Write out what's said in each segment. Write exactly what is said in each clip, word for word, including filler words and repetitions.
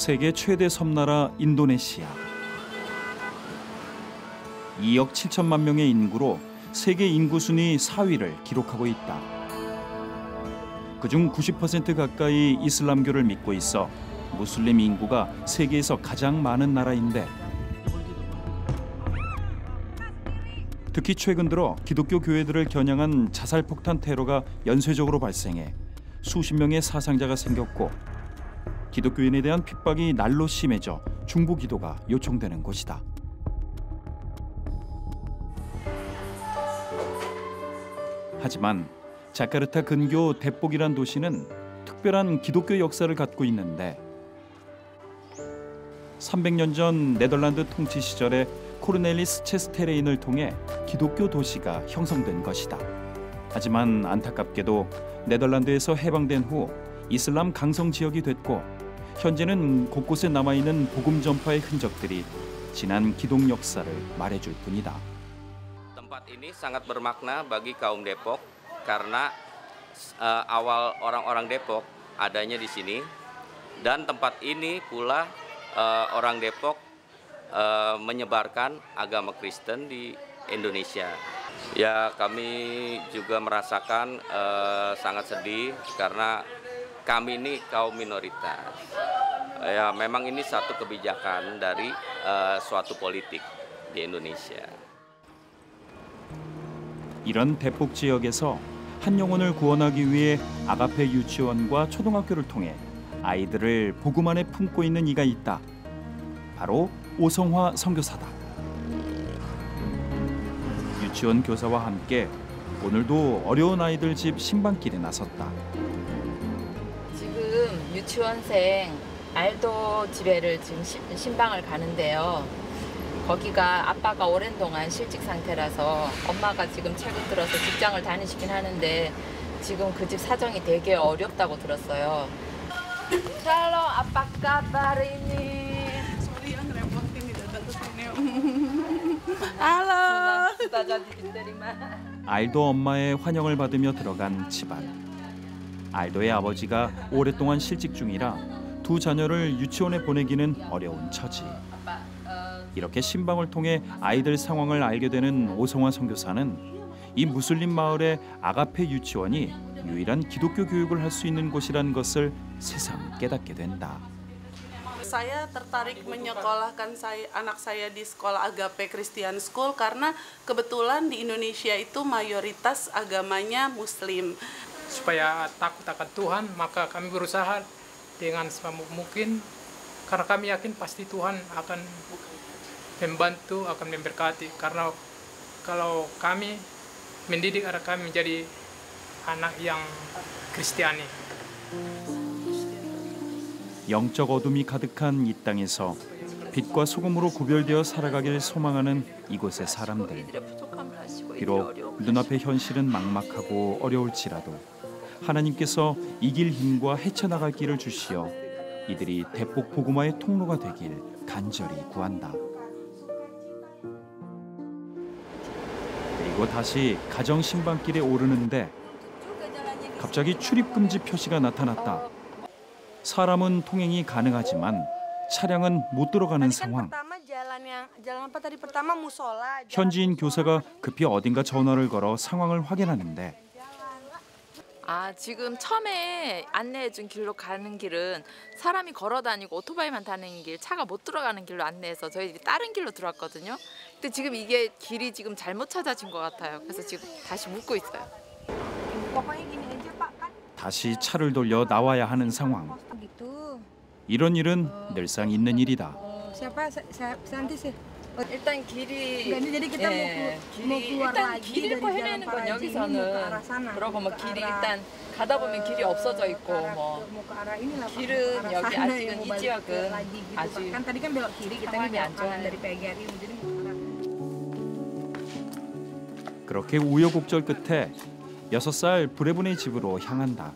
세계 최대 섬나라 인도네시아. 이억 칠천만 명의 인구로 세계 인구 순위 사 위를 기록하고 있다. 그중 구십 퍼센트 가까이 이슬람교를 믿고 있어 무슬림 인구가 세계에서 가장 많은 나라인데, 특히 최근 들어 기독교 교회들을 겨냥한 자살폭탄 테러가 연쇄적으로 발생해 수십 명의 사상자가 생겼고, 기독교인에 대한 핍박이 날로 심해져 중보 기도가 요청되는 곳이다. 하지만 자카르타 근교 데뽁이란 도시는 특별한 기독교 역사를 갖고 있는데, 삼백 년 전 네덜란드 통치 시절에 코르넬리스 체스테레인을 통해 기독교 도시가 형성된 것이다. 하지만 안타깝게도 네덜란드에서 해방된 후 이슬람 강성 지역이 됐고, 현재는 곳곳에 남아있는 복음 전파의 흔적들이 지난 기독 역사를 말해줄 뿐이다. Tempat ini sangat bermakna bagi kaum Depok karena uh, awal orang-orang Depok adanya di sini, dan tempat ini pula uh, orang Depok uh, menyebarkan agama Kristen di Indonesia. Ya, kami juga merasakan uh, sangat sedih karena kami ini kaum minoritas. Ya, memang ini satu kebijakan dari uh, suatu politik di Indonesia. 이런 데뽁 지역에서 한 영혼을 구원하기 위해 아가페 유치원과 초등학교를 통해 아이들을 복음 안에 품고 있는 이가 있다. 바로 오성화 선교사다. 유치원 교사와 함께 오늘도 어려운 아이들 집 신방길에 나섰다. 지금 유치원생 알도 집에를 지금 신방을 가는데요. 거기가 아빠가 오랜 동안 실직 상태라서 엄마가 지금 최근 들어서 직장을 다니시긴 하는데 지금 그 집 사정이 되게 어렵다고 들었어요. Halo, apa kabar ini? Sorry, yang repotin di datang ke sini. Halo. 알도 엄마의 환영을 받으며 들어간 집안. 알도의 아버지가 오랫동안 실직 중이라 두 자녀를 유치원에 보내기는 어려운 처지. 이렇게 신방을 통해 아이들 상황을 알게 되는 오성화 선교사는 이 무슬림 마을의 아가페 유치원이 유일한 기독교 교육을 할 수 있는 곳이란 것을 새삼 깨닫게 된다. Saya tertarik menyekolahkan saya, anak saya di sekolah Agape Christian School karena kebetulan di Indonesia itu mayoritas agamanya Muslim. Supaya takut akan Tuhan, maka kami berusaha dengan semampu mungkin karena kami yakin pasti Tuhan akan membantu, akan memberkati. Karena kalau kami mendidik anak kami menjadi anak yang kristiani. 영적 어둠이 가득한 이 땅에서 빛과 소금으로 구별되어 살아가길 소망하는 이곳의 사람들. 비록 눈앞의 현실은 막막하고 어려울지라도 하나님께서 이길 힘과 헤쳐나갈 길을 주시어 이들이 데뽁 복음화의 통로가 되길 간절히 구한다. 그리고 다시 가정 신방길에 오르는데 갑자기 출입금지 표시가 나타났다. 사람은 통행이 가능하지만 차량은 못 들어가는 상황. 현지인 교사가 급히 어딘가 전화를 걸어 상황을 확인하는데, 아, 지금 처음에 안내해준 길로 가는 길은 사람이 걸어다니고 오토바이만 타는 길, 차가 못 들어가는 길로 안내해서 저희 다른 길로 들어왔거든요. 근데 지금 이게 길이 지금 잘못 찾아진 것 같아요. 그래서 지금 다시 묻고 있어요. 다시 차를 돌려 나와야 하는 상황. 이런 일은 늘상 있는 일이다. 일단 길이, 예, 길이 일단 길 잃고 헤매는 건 여기서는 그러고 뭐 길이 일단 가다 보면 길이 없어져 있고 뭐 길은 여기 아직은 이 지역은 아주 상황이 안 좋아요. 그렇게 우여곡절 끝에 여섯 살 브레븐의 집으로 향한다.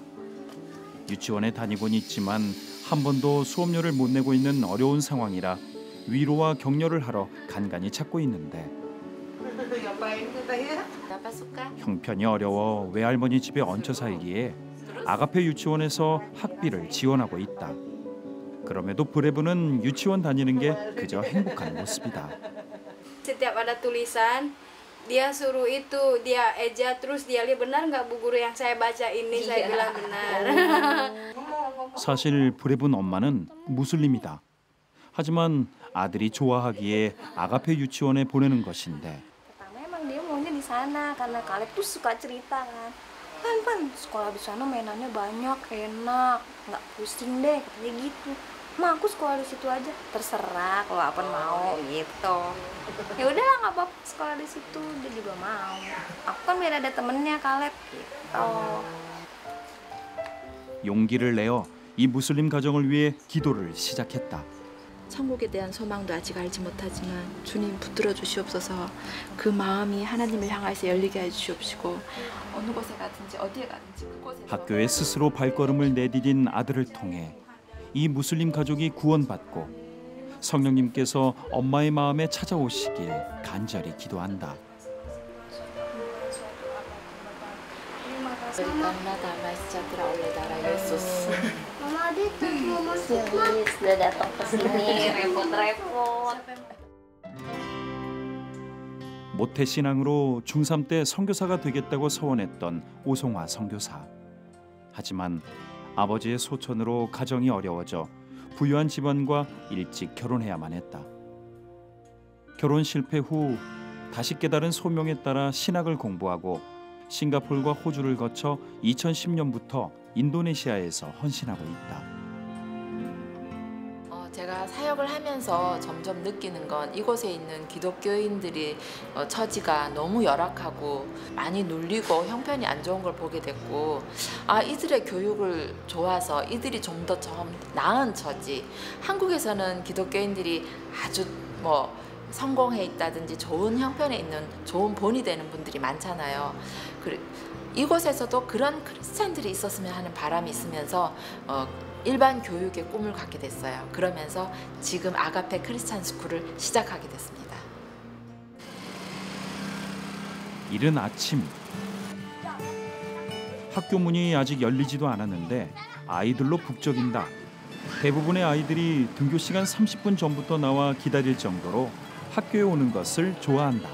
유치원에 다니곤 있지만 한 번도 수업료를 못 내고 있는 어려운 상황이라 위로와 격려를 하러 간간히 찾고 있는데, 형편이 어려워 외할머니 집에 얹혀 살기에 아가페 유치원에서 학비를 지원하고 있다. 그럼에도 브레븐은 유치원 다니는 게 그저 행복한 모습이다. Setiap ada tulisan dia suruh itu dia eja terus dia lihat benar nggak bu guru yang saya baca ini saya bilang benar. 사실 브레븐 엄마는 무슬림이다. 하지만 아들이 좋아하기에 아가페 유치원에 보내는 것인데. 용기를 내어 이 무슬림 가정을 위해 기도를 시작했다. 천국에 대한 소망도 아직 알지 못하지만 주님 붙들어 주시옵소서. 그 마음이 하나님을 향해서 열리게 해 주시옵시고 어느 곳에 가든지 어디에 가든지 그곳에서 학교에 스스로 발걸음을 내디딘 아들을 통해 이 무슬림 가족이 구원받고 성령님께서 엄마의 마음에 찾아오시길 간절히 기도한다. 모태 신앙으로 중삼 때 선교사가 되겠다고 서원했던 오성화 선교사. 하지만 아버지의 소천으로 가정이 어려워져 부유한 집안과 일찍 결혼해야만 했다. 결혼 실패 후 다시 깨달은 소명에 따라 신학을 공부하고 싱가포르와 호주를 거쳐 이천십 년부터 인도네시아에서 헌신하고 있다. 제가 사역을 하면서 점점 느끼는 건 이곳에 있는 기독교인들이 처지가 너무 열악하고 많이 눌리고 형편이 안 좋은 걸 보게 됐고, 아 이들의 교육을 좋아서 이들이 좀 더 좀 나은 처지, 한국에서는 기독교인들이 아주 뭐 성공해 있다든지 좋은 형편에 있는 좋은 본이 되는 분들이 많잖아요. 그래, 이곳에서도 그런 크리스찬들이 있었으면 하는 바람이 있으면서 어, 일반 교육의 꿈을 갖게 됐어요. 그러면서 지금 아가페 크리스찬 스쿨을 시작하게 됐습니다. 이른 아침. 학교 문이 아직 열리지도 않았는데 아이들로 북적인다. 대부분의 아이들이 등교 시간 삼십 분 전부터 나와 기다릴 정도로 학교에 오는 것을 좋아한다.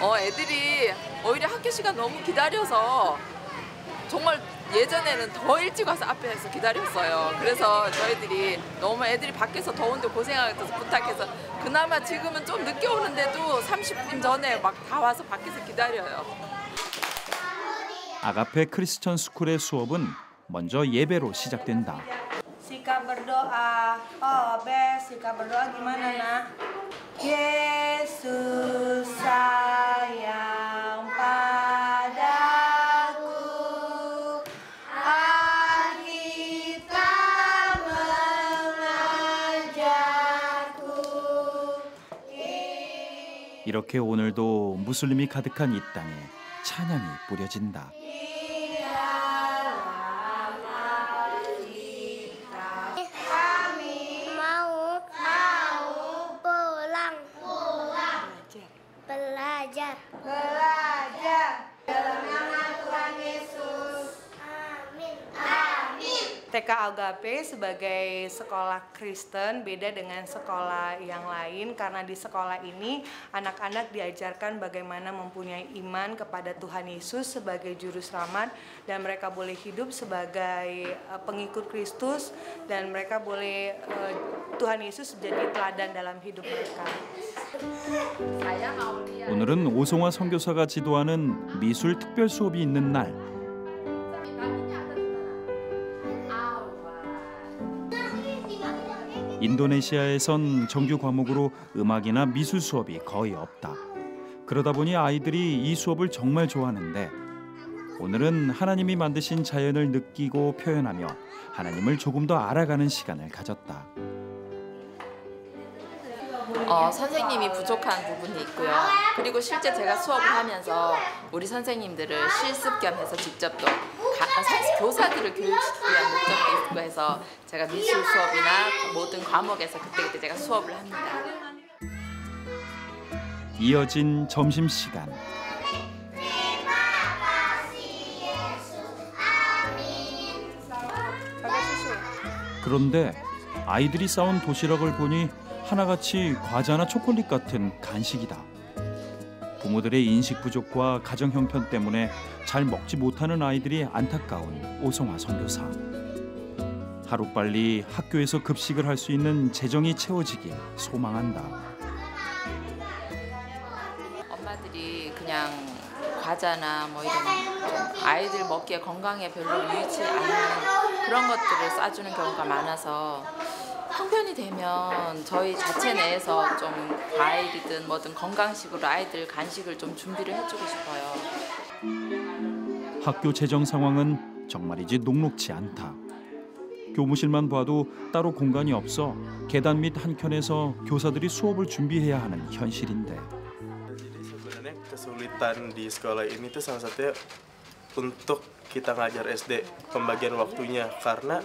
어, 애들이 오히려 학교 시간 너무 기다려서 정말 예전에는 더 일찍 와서 앞에서 기다렸어요. 그래서 저희들이 너무 애들이 밖에서 더운데 고생하겠다고 부탁해서 그나마 지금은 좀 늦게 오는데도 삼십 분 전에 막 다 와서 밖에서 기다려요. 아가페 크리스천 스쿨의 수업은 먼저 예배로 시작된다. 이렇게 오늘도 무슬림이 가득한 이 땅에 찬양이 뿌려진다. 티케이 Agape sebagai sekolah Kristen beda dengan sekolah yang lain karena di sekolah ini anak-anak diajarkan bagaimana mempunyai iman kepada Tuhan Yesus sebagai juru selamat dan mereka boleh hidup sebagai pengikut Kristus dan mereka boleh Tuhan Yesus jadi teladan dalam hidup mereka. 오늘은 오성화 선교사가 지도하는 미술 특별 수업이 있는 날. 인도네시아에선 정규 과목으로 음악이나 미술 수업이 거의 없다. 그러다 보니 아이들이 이 수업을 정말 좋아하는데 오늘은 하나님이 만드신 자연을 느끼고 표현하며 하나님을 조금 더 알아가는 시간을 가졌다. 어, 선생님이 부족한 부분이 있고요. 그리고 실제 제가 수업을 하면서 우리 선생님들을 실습 겸해서 직접 또 가, 교사들을 교육시키기 위한 목적도 있고 해서 제가 미술 수업이나 모든 과목에서 그때그때 제가 수업을 합니다. 이어진 점심시간. 그런데 아이들이 싸온 도시락을 보니 하나같이 과자나 초콜릿 같은 간식이다. 부모들의 인식 부족과 가정 형편 때문에 잘 먹지 못하는 아이들이 안타까운 오성화 선교사. 하루빨리 학교에서 급식을 할 수 있는 재정이 채워지길 소망한다. 엄마들이 그냥 과자나 뭐 이런 아이들 먹기에 건강에 별로 유익치 않은 그런 것들을 싸주는 경우가 많아서 형편이 되면 저희 자체 내에서 좀 과일이든 뭐든 건강식으로 아이들 간식을 좀 준비를 해주고 싶어요. 학교 재정 상황은 정말이지 녹록지 않다. 교무실만 봐도 따로 공간이 없어 계단 밑 한켠에서 교사들이 수업을 준비해야 하는 현실인데. Sebenarnya kesulitan di sekolah ini tuh salah satunya untuk kita ngajar 에스디 pembagian waktunya karena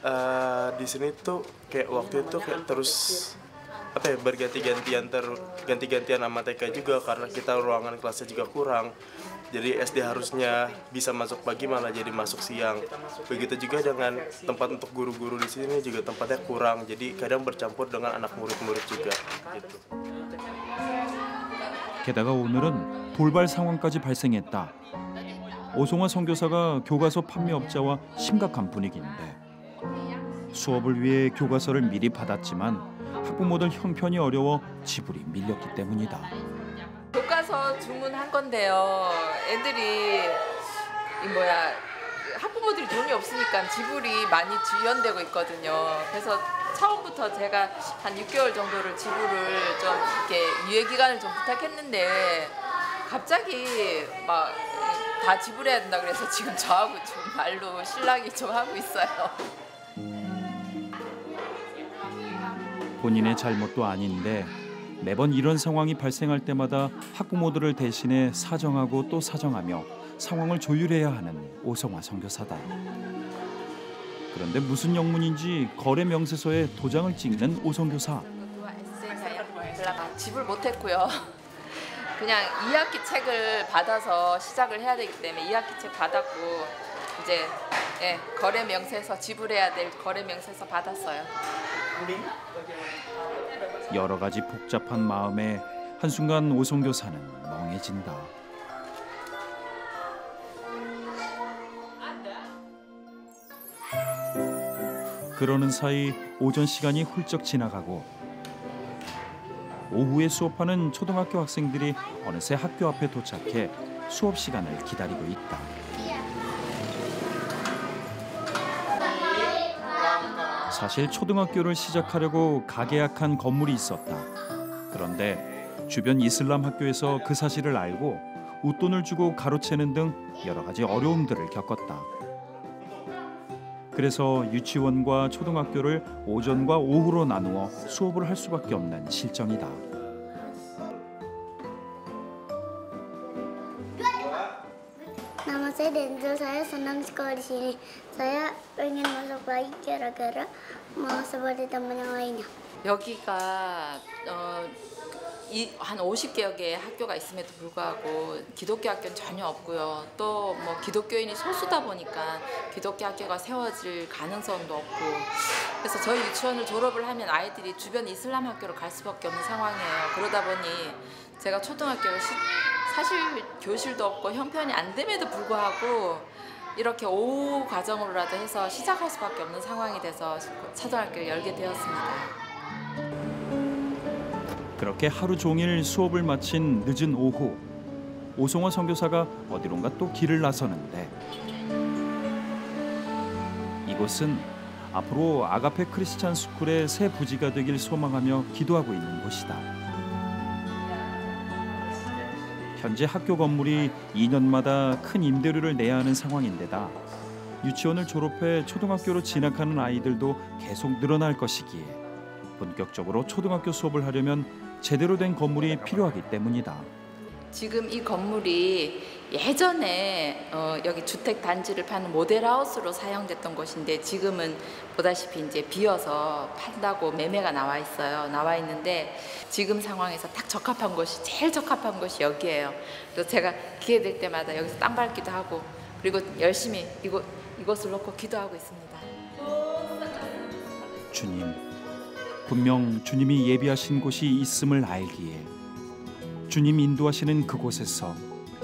uh, di sini tuh kayak waktu itu kayak terus apa ya berganti-gantian ter ganti-gantian sama 티케이 juga karena kita ruangan kelasnya juga kurang. jadi 에스디 harusnya bisa masuk pagi malah jadi masuk siang. Begitu juga dengan tempat untuk guru-guru di sini juga tempatnya kurang. jadi kadang bercampur dengan anak murid-murid juga gitu. 게다가 오늘은 돌발 상황까지 발생했다. 오성화 선교사가 교과서 판매업자와 심각한 분위기인데 수업을 위해 교과서를 미리 받았지만 학부모들 형편이 어려워 지불이 밀렸기 때문이다. 교과서 주문한 건데요. 애들이 이 뭐야 학부모들이 돈이 없으니까 지불이 많이 지연되고 있거든요. 그래서 처음부터 제가 한 육 개월 정도를 지불을 좀 이렇게 유예 기간을 좀 부탁했는데 갑자기 막 다 지불해야 된다 그래서 지금 저하고 좀 말로 실랑이 좀 하고 있어요. 본인의 잘못도 아닌데 매번 이런 상황이 발생할 때마다 학부모들을 대신해 사정하고 또 사정하며 상황을 조율해야 하는 오성화 선교사다. 그런데 무슨 영문인지 거래 명세서에 도장을 찍는 오 선교사. 지불 못했고요. 그냥 이 학기 책을 받아서 시작을 해야 되기 때문에 이 학기 책 받았고 이제 예, 거래 명세서 지불해야 될 거래 명세서 받았어요. 여러 가지 복잡한 마음에 한순간 오성교사는 멍해진다. 그러는 사이 오전 시간이 훌쩍 지나가고 오후에 수업하는 초등학교 학생들이 어느새 학교 앞에 도착해 수업 시간을 기다리고 있다. 사실 초등학교를 시작하려고 가계약한 건물이 있었다. 그런데 주변 이슬람 학교에서 그 사실을 알고 웃돈을 주고 가로채는 등 여러 가지 어려움들을 겪었다. 그래서 유치원과 초등학교를 오전과 오후로 나누어 수업을 할 수밖에 없는 실정이다. Saya Denzel, saya senang sekolah di sini. Saya ingin masuk lagi gara-gara mau seperti teman yang lainnya. 여기가 어, 이, 한 오십 개여 개의 학교가 있음에도 불구하고 기독교 학교는 전혀 없고요. 또 뭐 기독교인이 소수다 보니까 기독교 학교가 세워질 가능성도 없고. 그래서 저희 유치원을 졸업을 하면 아이들이 주변 이슬람 학교로 갈 수밖에 없는 상황이에요. 그러다 보니 제가 초등학교를 시, 사실 교실도 없고 형편이 안 됨에도 불구하고 이렇게 오후 과정으로라도 해서 시작할 수밖에 없는 상황이 돼서 초등학교를 열게 되었습니다. 그렇게 하루 종일 수업을 마친 늦은 오후. 오성화 선교사가 어디론가 또 길을 나서는데 이곳은 앞으로 아가페 크리스찬 스쿨의 새 부지가 되길 소망하며 기도하고 있는 곳이다. 현재 학교 건물이 이 년마다 큰 임대료를 내야 하는 상황인데다 유치원을 졸업해 초등학교로 진학하는 아이들도 계속 늘어날 것이기에 본격적으로 초등학교 수업을 하려면 제대로 된 건물이 필요하기 때문이다. 지금 이 건물이 예전에 어, 여기 주택 단지를 파는 모델하우스로 사용됐던 곳인데 지금은 보다시피 이제 비어서 판다고 매매가 나와 있어요. 나와 있는데 지금 상황에서 딱 적합한 곳이 제일 적합한 곳이 여기예요. 그래서 제가 기회 될 때마다 여기서 땅 밟기도 하고 그리고 열심히 이곳 이곳을 놓고 기도하고 있습니다. 주님, 분명 주님이 예비하신 곳이 있음을 알기에 주님 인도하시는 그곳에서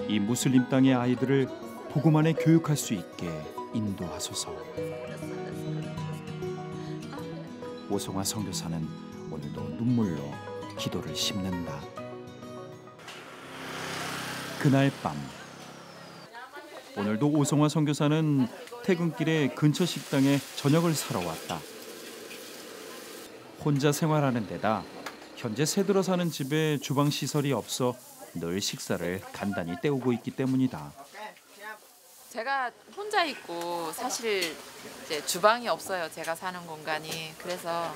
이 무슬림 땅의 아이들을 복음만에 교육할 수 있게 인도하소서. 오성화 선교사는 오늘도 눈물로 기도를 심는다. 그날 밤, 오늘도 오성화 선교사는 퇴근길에 근처 식당에 저녁을 사러 왔다. 혼자 생활하는 데다 현재 새들어 사는 집에 주방 시설이 없어 늘 식사를 간단히 때우고 있기 때문이다. 제가 혼자 있고 사실 이제 주방이 없어요. 제가 사는 공간이. 그래서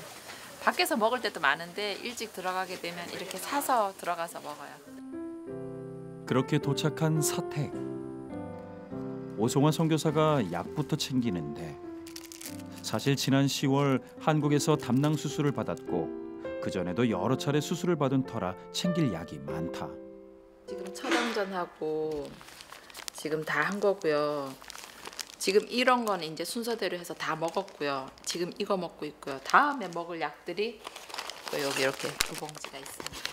밖에서 먹을 때도 많은데 일찍 들어가게 되면 이렇게 사서 들어가서 먹어요. 그렇게 도착한 사택. 오성화 선교사가 약부터 챙기는데 사실 지난 시월 한국에서 담낭 수술을 받았고 그전에도 여러 차례 수술을 받은 터라 챙길 약이 많다. 지금 처방전하고 지금 다 한 거고요. 지금 이런 건 이제 순서대로 해서 다 먹었고요. 지금 이거 먹고 있고요. 다음에 먹을 약들이 또 여기 이렇게 두 봉지가 있습니다.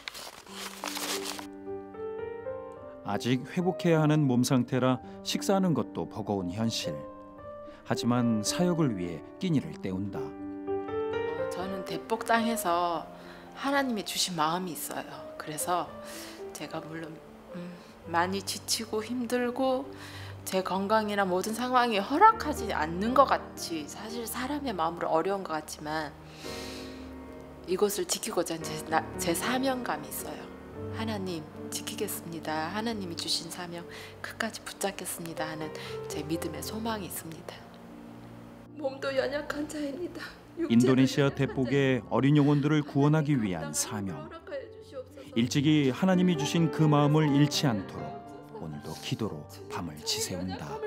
아직 회복해야 하는 몸 상태라 식사하는 것도 버거운 현실. 하지만 사역을 위해 끼니를 때운다. 저는 데뽁 땅에서 하나님이 주신 마음이 있어요. 그래서 제가 물론 음, 많이 지치고 힘들고 제 건강이나 모든 상황이 허락하지 않는 것 같이 사실 사람의 마음으로 어려운 것 같지만 이곳을 지키고자 하는 제, 나, 제 사명감이 있어요. 하나님 지키겠습니다. 하나님이 주신 사명 끝까지 붙잡겠습니다 하는 제 믿음의 소망이 있습니다. 몸도 연약한 자입니다. 인도네시아 데뽁의 어린 영혼들을 구원하기 위한 사명. 일찍이 하나님이 주신 그 마음을 잃지 않도록 오늘도 기도로 밤을 지새운다.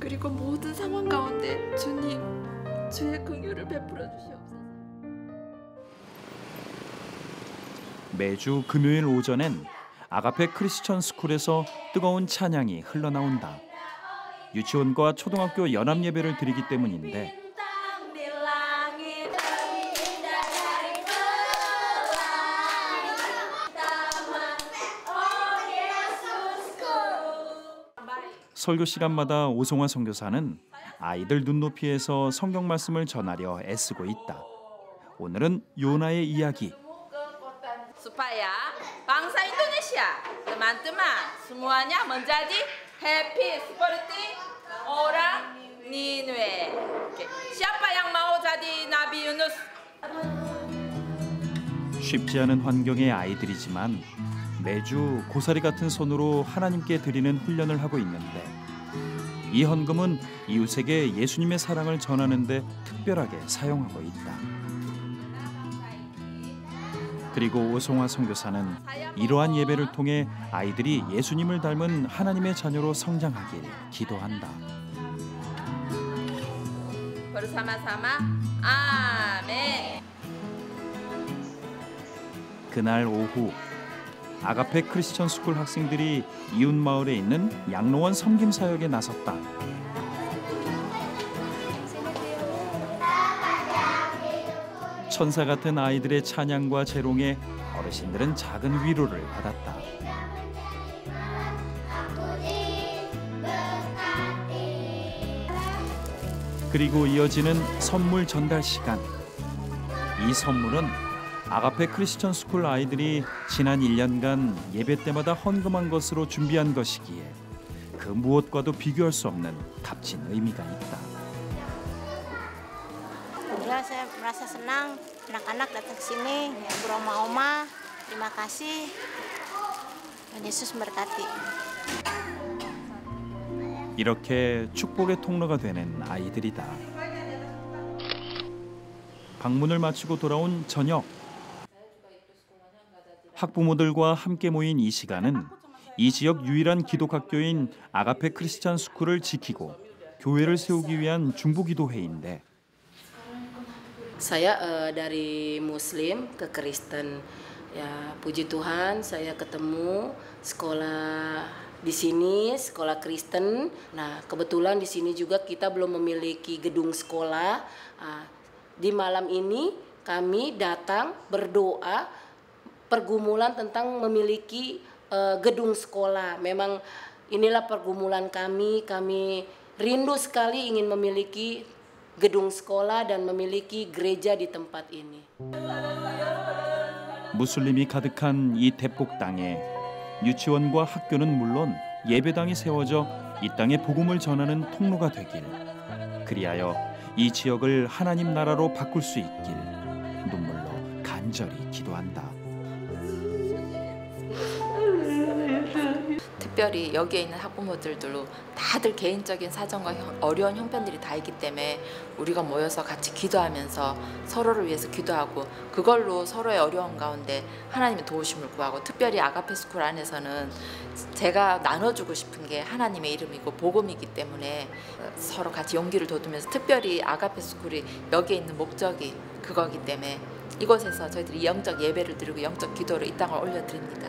그리고 모든 상황 가운데 주님, 주의 긍휼을 베풀어 주시옵소서. 매주 금요일 오전엔 아가페 크리스천 스쿨에서 뜨거운 찬양이 흘러나온다. 유치원과 초등학교 연합 예배를 드리기 때문인데 설교 시간마다 오성화 선교사는 아이들 눈높이에서 성경 말씀을 전하려 애쓰고 있다. 오늘은 요나의 이야기. bangsa Indonesia, teman-teman, semuanya menjadi happy seperti orang Ninwe. Siapa yang mau jadi Nabi Yunus? 쉽지 않은 환경의 아이들이지만 매주 고사리 같은 손으로 하나님께 드리는 훈련을 하고 있는데 이 헌금은 이웃에게 예수님의 사랑을 전하는 데 특별하게 사용하고 있다. 그리고 오성화 선교사는 이러한 예배를 통해 아이들이 예수님을 닮은 하나님의 자녀로 성장하길 기도한다. 그날 오후 아가페 크리스천 스쿨 학생들이 이웃 마을에 있는 양로원 섬김 사역에 나섰다. 천사 같은 아이들의 찬양과 재롱에 어르신들은 작은 위로를 받았다. 그리고 이어지는 선물 전달 시간. 이 선물은 아가페 크리스천 스쿨 아이들이 지난 일 년간 예배 때마다 헌금한 것으로 준비한 것이기에 그 무엇과도 비교할 수 없는 값진 의미가 있다. Saya merasa senang anak-anak datang ke sini ya beroma-oma. Terima kasih. 예수님 berkati. 이렇게 축복의 통로가 되는 아이들이다. 방문을 마치고 돌아온 저녁. 학부모들과 함께 모인 이 시간은 이 지역 유일한 기독학교인 아가페 크리스찬 스쿨을 지키고 교회를 세우기 위한 중보기도회인데 Saya uh, dari Muslim ke Kristen, ya puji Tuhan saya ketemu sekolah di sini sekolah Kristen. Nah, kebetulan di sini juga kita belum memiliki gedung sekolah. Di malam ini kami datang berdoa pergumulan tentang memiliki gedung sekolah. Memang inilah pergumulan kami. Kami rindu sekali ingin memiliki gedung sekolah dan memiliki gereja di tempat ini. 무슬림이 가득한 이 데뽁 땅에 유치원과 학교는 물론 예배당이 세워져 이 땅에 복음을 전하는 통로가 되길, 그리하여 이 지역을 하나님 나라로 바꿀 수 있길 눈물로 간절히 기도한다. 특별히 여기에 있는 학부모들도 다들 개인적인 사정과 어려운 형편들이 다 있기 때문에 우리가 모여서 같이 기도하면서 서로를 위해서 기도하고, 그걸로 서로의 어려운 가운데 하나님의 도우심을 구하고, 특별히 아가페 스쿨 안에서는 제가 나눠주고 싶은 게 하나님의 이름이고 복음이기 때문에 서로 같이 용기를 돋우면서, 특별히 아가페 스쿨이 여기에 있는 목적이 그거기 때문에 이곳에서 저희들이 영적 예배를 드리고 영적 기도로 이 땅을 올려드립니다.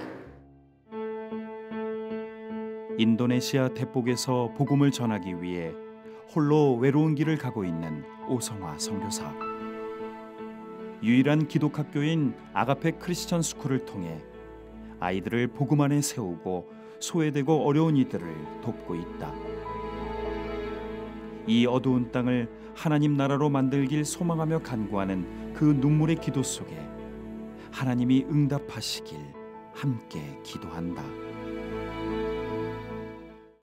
인도네시아 데뽁에서 복음을 전하기 위해 홀로 외로운 길을 가고 있는 오성화 선교사. 유일한 기독학교인 아가페 크리스천 스쿨을 통해 아이들을 복음 안에 세우고 소외되고 어려운 이들을 돕고 있다. 이 어두운 땅을 하나님 나라로 만들길 소망하며 간구하는 그 눈물의 기도 속에 하나님이 응답하시길 함께 기도한다.